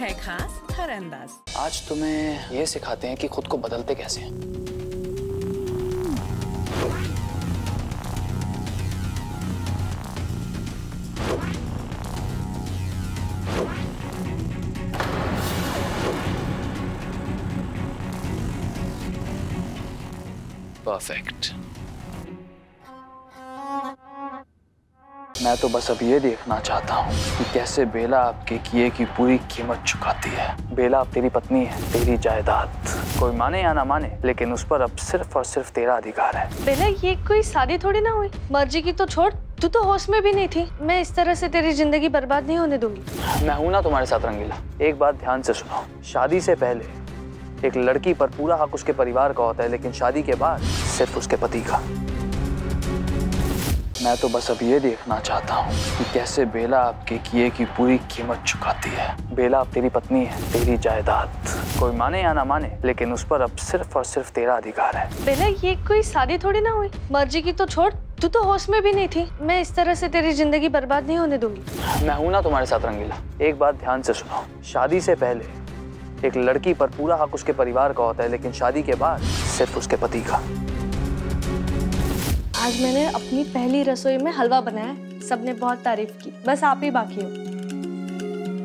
है खास हर अंदाज। आज तुम्हें ये सिखाते हैं कि खुद को बदलते कैसे हैं। Perfect. मैं तो बस अब ये देखना चाहता हूँ कि कैसे बेला आपके किए की पूरी कीमत चुकाती है। बेला अब तेरी पत्नी है, तेरी जायदाद, कोई माने या ना माने, लेकिन उस पर अब सिर्फ और सिर्फ तेरा अधिकार है। बेला ये कोई शादी थोड़ी ना हुई, मर्जी की तो छोड़, तू तो होश में भी नहीं थी। मैं इस तरह से तेरी जिंदगी बर्बाद नहीं होने दूंगी। मैं हूँ ना तुम्हारे साथ रंगीला। एक बात ध्यान से सुनो, शादी से पहले एक लड़की पर पूरा हक उसके परिवार का होता है, लेकिन शादी के बाद सिर्फ उसके पति का। मैं तो बस अब ये देखना चाहता हूँ कि कैसे बेला आपके किए की पूरी कीमत चुकाती है। बेला अब तेरी पत्नी है, तेरी जायदाद, कोई माने या ना माने, लेकिन उस पर अब सिर्फ और सिर्फ तेरा अधिकार है। बेला ये कोई शादी थोड़ी ना हुई, मर्जी की तो छोड़, तू तो होश में भी नहीं थी। मैं इस तरह से तेरी जिंदगी बर्बाद नहीं होने दूंगी। मैं हूँ ना तुम्हारे साथ रंगीला। एक बात ध्यान से सुनो, शादी से पहले एक लड़की पर पूरा हक उसके परिवार का होता है, लेकिन शादी के बाद सिर्फ उसके पति का। आज मैंने अपनी पहली रसोई में हलवा बनाया, सबने बहुत तारीफ की, बस आप ही बाकी हो।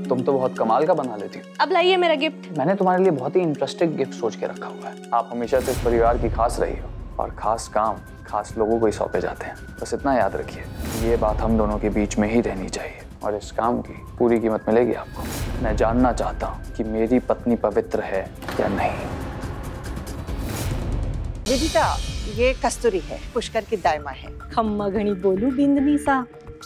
तुम तो बहुत कमाल का बना लेती हो। अब लाइए मेरा गिफ्ट। मैंने तुम्हारे लिए बहुत ही इंटरेस्टिंग गिफ्ट सोच के रखा हुआ है। आप हमेशा से इस परिवार की खास रही हो और खास काम खास लोगों को ही सौंपे जाते हैं। बस इतना याद रखिए, ये बात हम दोनों के बीच में ही रहनी चाहिए और इस काम की पूरी कीमत मिलेगी आपको। मैं जानना चाहता हूँ कि मेरी पत्नी पवित्र है या नहीं। विदिता, ये कस्तूरी है, पुष्कर की दाइमा है। खम्मा घनी बोलू बिंदनी सा।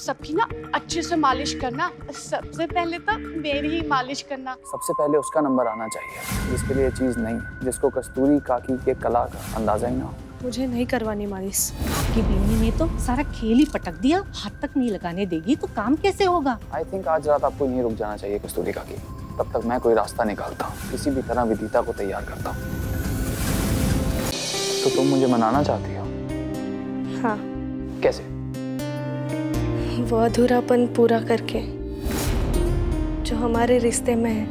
सबकी ना अच्छे से मालिश करना, सबसे पहले तो मेरी ही मालिश करना। सबसे पहले उसका नंबर आना चाहिए जिसके लिए चीज नहीं, जिसको कस्तूरी काकी के कला का अंदाजा ही ना। मुझे नहीं करवानी मालिश। आपकी बीवी ने तो सारा खेल ही पटक दिया, हाथ तक नहीं लगाने देगी तो काम कैसे होगा। आई थिंक आज रात आपको यहीं रुक जाना चाहिए कस्तूरी काकी। तब तक मैं कोई रास्ता निकालता हूँ, किसी भी तरह विदिता को तैयार करता हूँ। तो तुम मुझे मनाना चाहती हो? हाँ। कैसे? वो अधूरापन पूरा करके जो हमारे रिश्ते में है।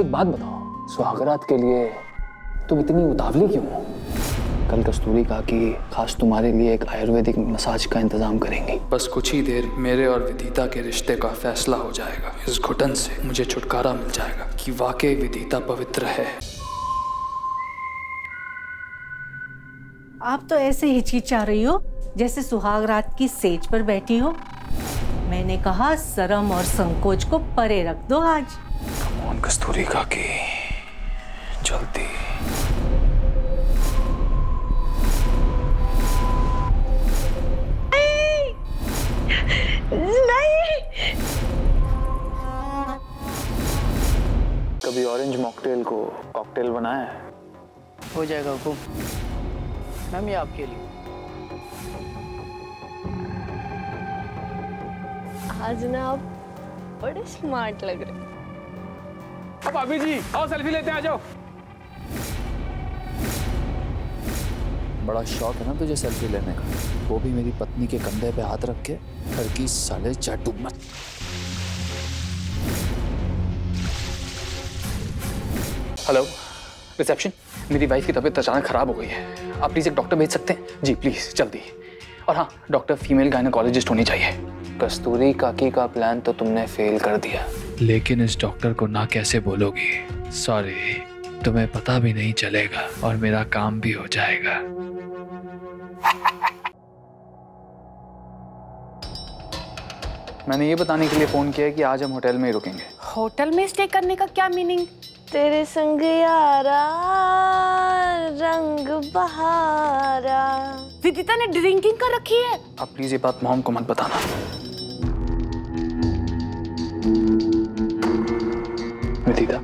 एक बात बताओ, सुहागरात के लिए तुम इतनी उतावली क्यों हो? कल कस्तूरी काकी खास तुम्हारे लिए एक आयुर्वेदिक मसाज का इंतजाम करेंगी। बस कुछ ही देर मेरे और विदिता के रिश्ते का फैसला हो जाएगा। इस घुटन से मुझे छुटकारा मिल जाएगा कि वाकई विदिता पवित्र है। आप तो ऐसे हिचकिचा रही हो जैसे सुहागरात की सेज पर बैठी हो। मैंने कहा शर्म और संकोच को परे रख दो आज। कम ऑन कस्तूरी काकी, जल्दी। नहीं। कभी ऑरेंज मॉकटेल को कॉकटेल बनाया है? हो जाएगा हुकुम मैम, ये आपके लिए। आज ना आप बड़े स्मार्ट लग रहे हैं। भाभी जी आओ सेल्फी लेते हैं, आ जाओ। बड़ा शौक है ना तुझे सेल्फी लेने का, वो भी मेरी पत्नी के कंधे पे हाथ रख के। घर की साले चाटू मत। हेलो रिसेप्शन, मेरी वाइफ की तबीयत अचानक खराब हो गई है, आप प्लीज एक डॉक्टर भेज सकते हैं? जी प्लीज, जल्दी। और हाँ, डॉक्टर फीमेल गायनेकोलॉजिस्ट होनी चाहिए। कस्तूरी काकी का प्लान तो तुमने फेल कर दिया, लेकिन इस डॉक्टर को ना कैसे बोलोगी? सॉरी, तुम्हें पता भी नहीं चलेगा और मेरा काम भी हो जाएगा। मैंने ये बताने के लिए फोन किया है कि आज हम होटल में ही रुकेंगे। होटल में स्टे करने का क्या मीनिंग? तेरे संग यारा रंग बहारा। विदिता ने ड्रिंकिंग कर रखी है। आप प्लीज ये बात मॉम को मत बताना। विदिता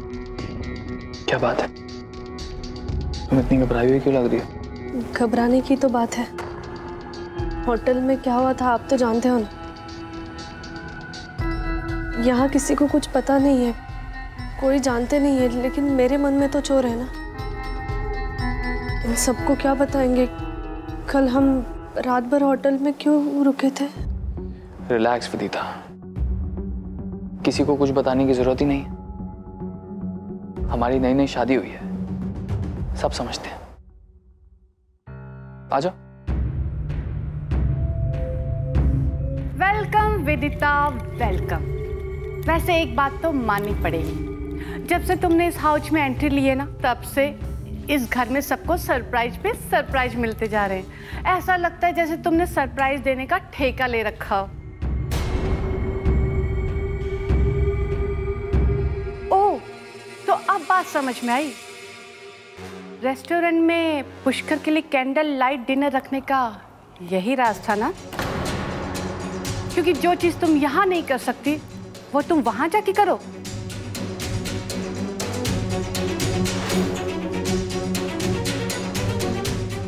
क्या बात है, तुम इतनी घबराई हुई क्यों लग रही हो? घबराने की तो बात है, होटल में क्या हुआ था आप तो जानते हो ना। यहाँ किसी को कुछ पता नहीं है, कोई जानते नहीं है, लेकिन मेरे मन में तो चोर है ना। इन सबको क्या बताएंगे कल हम रात भर होटल में क्यों रुके थे। रिलैक्स विदिता, किसी को कुछ बताने की जरूरत ही नहीं। हमारी नई नई शादी हुई है, सब समझते हैं। आ जाओ। Welcome Vidita, welcome. वैसे एक बात तो माननी पड़ेगी, जब से तुमने इस हाउस में एंट्री ली है ना, तब से इस घर में सबको सरप्राइज पे सरप्राइज मिलते जा रहे हैं। ऐसा लगता है जैसे तुमने सरप्राइज देने का ठेका ले रखा हो। ओह, तो अब बात समझ में आई। रेस्टोरेंट में पुष्कर के लिए कैंडल लाइट डिनर रखने का यही राज था ना, क्योंकि जो चीज तुम यहाँ नहीं कर सकती वो तुम वहां जाके करो।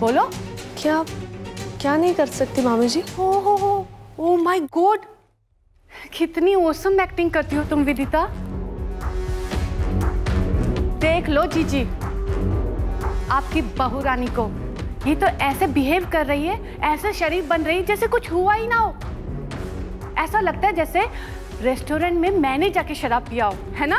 बोलो, क्या क्या नहीं कर सकती मामी जी? ओ माय गॉड, कितनी औसम एक्टिंग करती हो तुम विदिता। देख लो जीजी, आपकी बहू रानी को ये तो ऐसे बिहेव कर रही है, ऐसे शरीफ बन रही है जैसे कुछ हुआ ही ना हो। ऐसा लगता है जैसे रेस्टोरेंट में मैंने जाके शराब पिया हो, है ना?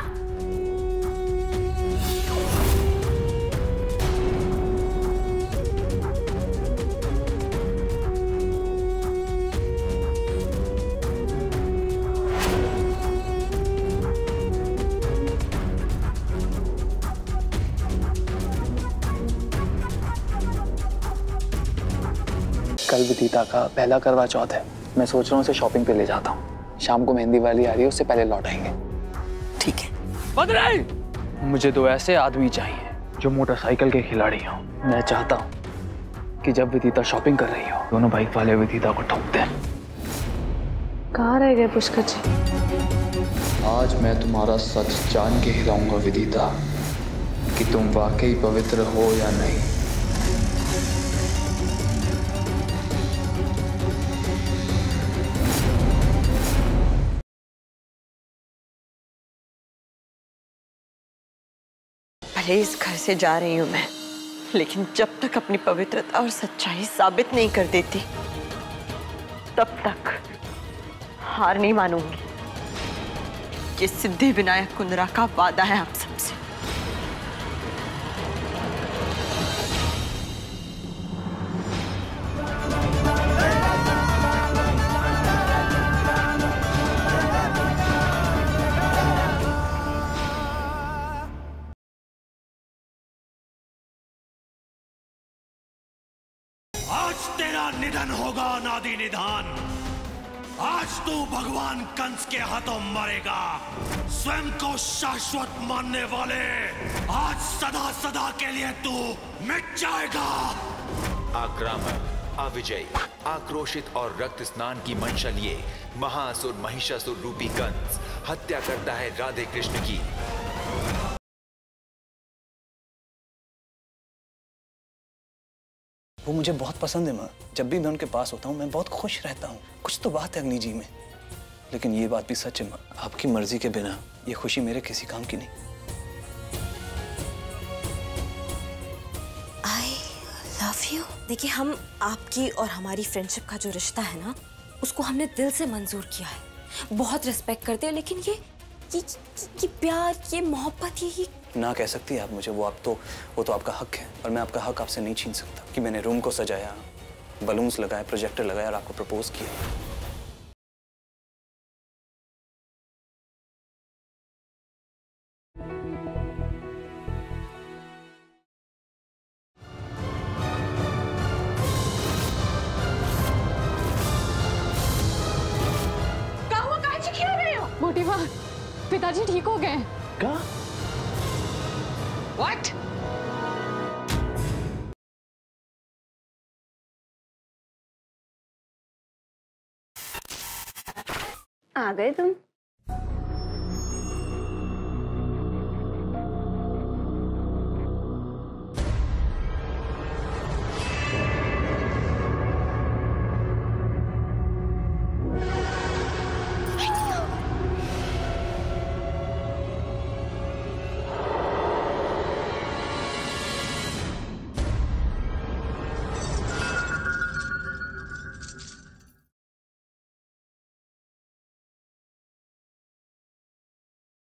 कल विदिता का पहला करवा चौथ है, मैं सोच रहा हूँ उसे शॉपिंग पे ले जाता हूँ। शाम को मेहंदी वाली आ रही है, उससे पहले लौट आएंगे। ठीक है। बदले मुझे दो ऐसे आदमी चाहिए जो मोटरसाइकिल के खिलाड़ी हों। मैं चाहता हूँ कि जब विदिता शॉपिंग कर रही हो, दोनों बाइक वाले विदिता को ठोक दें। कहाँ रह गए पुष्कर जी? आज मैं तुम्हारा सच जान के ही रहूँगा विदिता, कि तुम वाकई पवित्र हो या नहीं। इस घर से जा रही हूं मैं, लेकिन जब तक अपनी पवित्रता और सच्चाई साबित नहीं कर देती तब तक हार नहीं मानूंगी। ये सिद्धि विनायक कुंद्रा का वादा है आप सबसे। निधन होगा नादी निधान, आज तू भगवान कंस के हाथों मरेगा। स्वयं को शाश्वत मानने वाले आज सदा सदा के लिए तू मिट जाएगा। आक्रामक, अविजयी, आक्रोशित और रक्त स्नान की मंशा लिए महासुर महिषासुर रूपी कंस हत्या करता है राधे कृष्ण की। वो मुझे बहुत पसंद है माँ, जब भी मैं उनके पास होता हूँ मैं बहुत खुश रहता हूँ। कुछ तो बात है अग्नि जी में। लेकिन ये बात भी सच है माँ, आपकी मर्जी के बिना ये खुशी मेरे किसी काम की नहीं। I love you। देखिए, हम आपकी और हमारी फ्रेंडशिप का जो रिश्ता है ना, उसको हमने दिल से मंजूर किया है, बहुत रिस्पेक्ट करते हैं। लेकिन ये प्यार, ये मोहब्बत, ये ना कह सकती आप मुझे। वो तो आपका हक है, और मैं आपका हक आपसे नहीं छीन सकता। कि मैंने रूम को सजाया, बलून्स लगाए, प्रोजेक्टर लगाया और आपको प्रपोज किया। क्या हुआ? कहाँ चिखिया रहे हो? मोटी माँ, पिताजी ठीक हो गए। क्या? What? आ गए तुम।